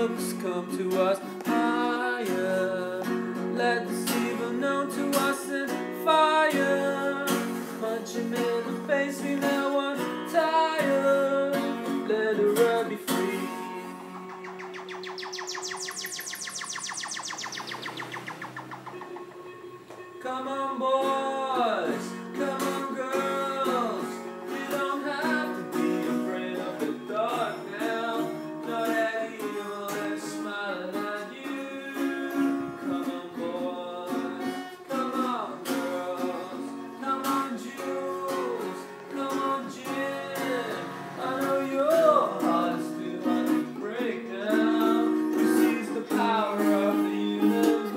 hopes come to us higher. Let this evil known to us in fire. Punch him in the face, we now are tired. Let the world be free. Come on, boys. Come on, girls. We don't have to be afraid of the dark now. Not at evil that's smiling at you. Come on, boys. Come on, girls. Come on, Jules. Come on, Jim. I know your heart's still under breakdown. We seize the power of the universe.